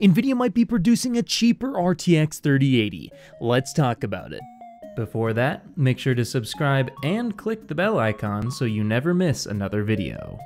Nvidia might be producing a cheaper RTX 3080. Let's talk about it. Before that, make sure to subscribe and click the bell icon so you never miss another video.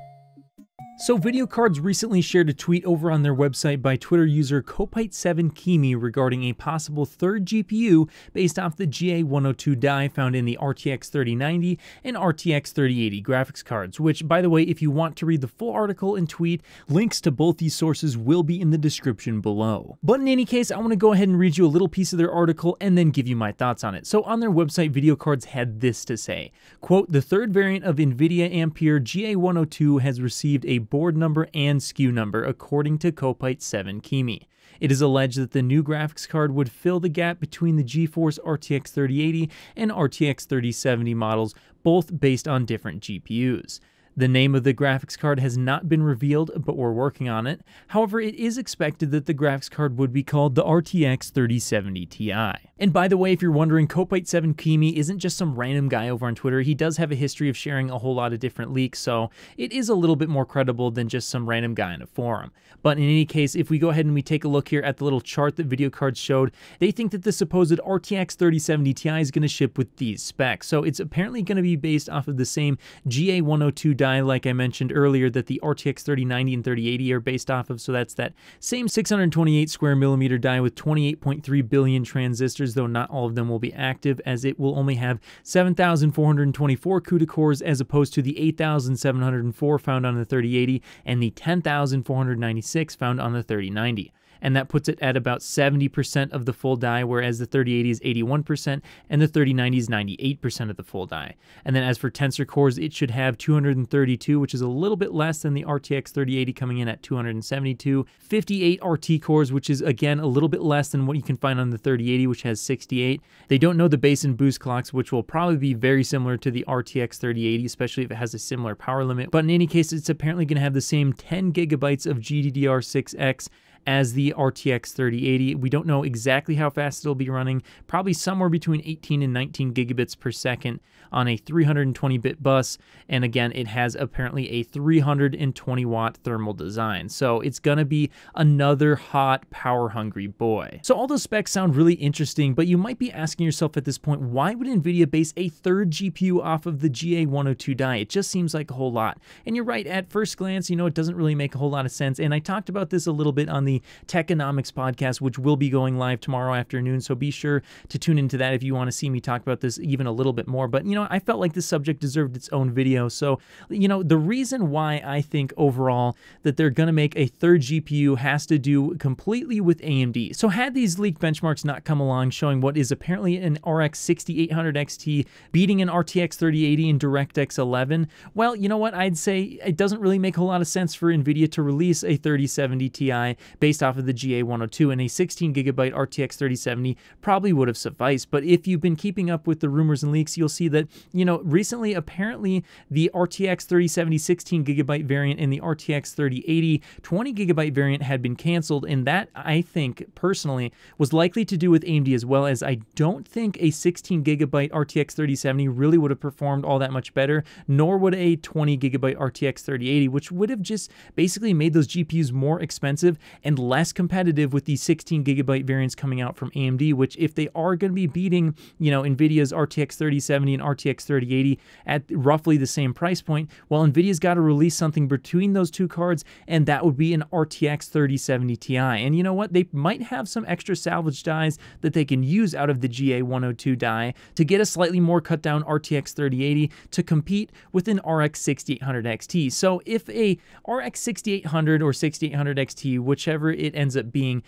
So VideoCardz recently shared a tweet over on their website by Twitter user kopite7kimi regarding a possible third GPU based off the GA-102 die found in the RTX 3090 and RTX 3080 graphics cards, which, by the way, if you want to read the full article and tweet, links to both these sources will be in the description below. But in any case, I want to go ahead and read you a little piece of their article and then give you my thoughts on it. So on their website, VideoCardz had this to say, quote, "The third variant of NVIDIA Ampere GA-102 has received a board number and SKU number, according to kopite7kimi. It is alleged that the new graphics card would fill the gap between the GeForce RTX 3080 and RTX 3070 models, both based on different GPUs. The name of the graphics card has not been revealed, but we're working on it. However, it is expected that the graphics card would be called the RTX 3070 Ti. And by the way, if you're wondering, kopite7kimi isn't just some random guy over on Twitter. He does have a history of sharing a whole lot of different leaks, so it is a little bit more credible than just some random guy in a forum. But in any case, if we go ahead and we take a look here at the little chart that VideoCardz showed, they think that the supposed RTX 3070 Ti is going to ship with these specs. So it's apparently going to be based off of the same GA-102 die, like I mentioned earlier, that the RTX 3090 and 3080 are based off of. So that's that same 628 square millimeter die with 28.3 billion transistors, though not all of them will be active, as it will only have 7,424 CUDA cores as opposed to the 8,704 found on the 3080 and the 10,496 found on the 3090. And that puts it at about 70% of the full die, whereas the 3080 is 81% and the 3090 is 98% of the full die. And then as for tensor cores, it should have 232, which is a little bit less than the RTX 3080 coming in at 272, 58 RT cores, which is again a little bit less than what you can find on the 3080, which has 68. They don't know the base and boost clocks, which will probably be very similar to the RTX 3080, especially if it has a similar power limit. But in any case, it's apparently going to have the same 10 gigabytes of GDDR6X as the RTX 3080. We don't know exactly how fast it'll be running, probably somewhere between 18 and 19 gigabits per second on a 320-bit bus. And again, it has apparently a 320-watt thermal design. So it's gonna be another hot, power-hungry boy. So all those specs sound really interesting, but you might be asking yourself at this point, why would NVIDIA base a third GPU off of the GA-102 die? It just seems like a whole lot. And you're right, at first glance, you know, it doesn't really make a whole lot of sense. And I talked about this a little bit on the Techonomics podcast, which will be going live tomorrow afternoon, so be sure to tune into that if you want to see me talk about this even a little bit more. But you know, I felt like this subject deserved its own video. So you know, the reason why I think overall that they're going to make a third GPU has to do completely with AMD. So had these leaked benchmarks not come along showing what is apparently an RX 6900 XT beating an RTX 3080 and DirectX 11, well, you know what, I'd say it doesn't really make a whole lot of sense for NVIDIA to release a 3070 Ti based off of the GA-102, and a 16 gigabyte RTX 3070 probably would have sufficed. But if you've been keeping up with the rumors and leaks, you'll see that, you know, recently apparently the RTX 3070 16 gigabyte variant and the RTX 3080 20 gigabyte variant had been canceled, and that, I think personally, was likely to do with AMD, as well as I don't think a 16 gigabyte RTX 3070 really would have performed all that much better, nor would a 20 gigabyte RTX 3080, which would have just basically made those GPUs more expensive and less competitive with the 16 gigabyte variants coming out from AMD, which, if they are going to be beating, you know, NVIDIA's RTX 3070 and RTX 3080 at roughly the same price point, well, NVIDIA's got to release something between those two cards, and that would be an RTX 3070 Ti. And you know what? They might have some extra salvage dies that they can use out of the GA-102 die to get a slightly more cut down RTX 3080 to compete with an RX 6800 XT. So if a RX 6800 or 6800 XT, whichever it ends up being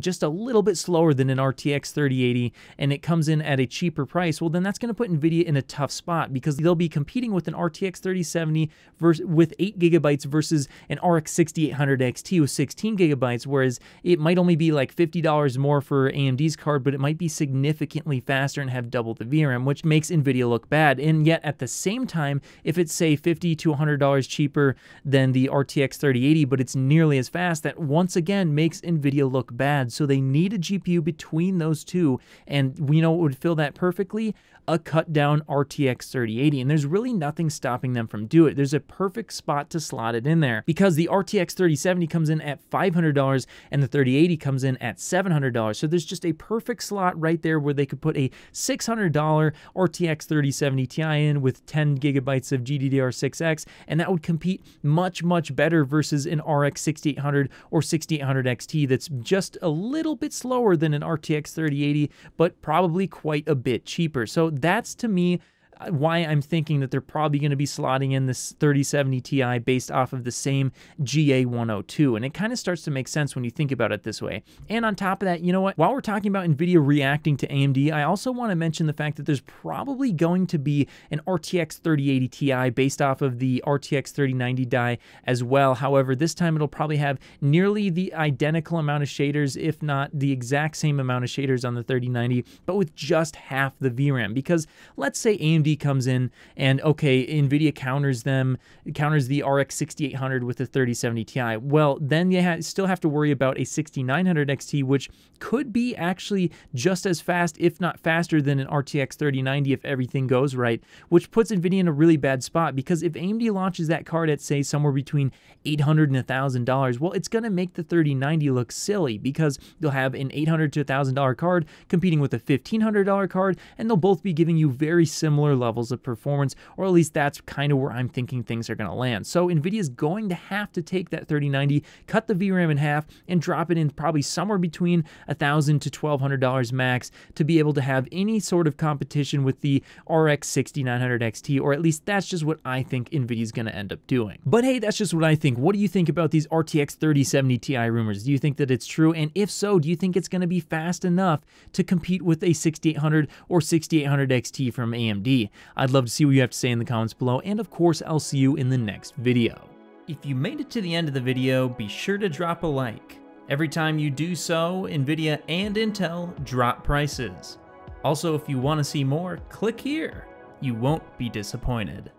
just a little bit slower than an RTX 3080, and it comes in at a cheaper price, well, then that's going to put NVIDIA in a tough spot, because they'll be competing with an RTX 3070 with 8 gigabytes versus an RX 6800 XT with 16 gigabytes, whereas it might only be like $50 more for AMD's card, but it might be significantly faster and have double the VRAM, which makes NVIDIA look bad. And yet at the same time, if it's say $50 to $100 cheaper than the RTX 3080, but it's nearly as fast, that once again makes NVIDIA look bad. So they need a GPU between those two, and we know what would fill that perfectly? a cut down RTX 3080, and there's really nothing stopping them from doing it. There's a perfect spot to slot it in there because the RTX 3070 comes in at $500 and the 3080 comes in at $700. So there's just a perfect slot right there where they could put a $600 RTX 3070 Ti in with 10 gigabytes of GDDR6X, and that would compete much, much better versus an RX 6800 or 6800 XT that's just a little bit slower than an RTX 3080, but probably quite a bit cheaper. So that's, to me, why I'm thinking that they're probably going to be slotting in this 3070 Ti based off of the same GA-102, and it kind of starts to make sense when you think about it this way. And on top of that, you know what? While we're talking about NVIDIA reacting to AMD, I also want to mention the fact that there's probably going to be an RTX 3080 Ti based off of the RTX 3090 die as well. However, this time it'll probably have nearly the identical amount of shaders, if not the exact same amount of shaders on the 3090, but with just half the VRAM. Because let's say AMD comes in and, okay, NVIDIA counters the RX 6800 with the 3070 Ti. Well, then you still have to worry about a 6900 XT, which could be actually just as fast, if not faster, than an RTX 3090 if everything goes right, which puts NVIDIA in a really bad spot, because if AMD launches that card at, say, somewhere between $800 and $1,000, well, it's going to make the 3090 look silly, because you'll have an $800 to $1,000 card competing with a $1,500 card, and they'll both be giving you very similar levels of performance, or at least that's kind of where I'm thinking things are going to land. So NVIDIA is going to have to take that 3090, cut the VRAM in half, and drop it in probably somewhere between $1,000 to $1,200 max to be able to have any sort of competition with the RX 6900 XT, or at least that's just what I think NVIDIA is going to end up doing. But hey, that's just what I think. What do you think about these RTX 3070 Ti rumors? Do you think that it's true? And if so, do you think it's going to be fast enough to compete with a 6800 or 6800 XT from AMD? I'd love to see what you have to say in the comments below, and of course, I'll see you in the next video. If you made it to the end of the video, be sure to drop a like. Every time you do so, NVIDIA and Intel drop prices. Also, if you want to see more, click here. You won't be disappointed.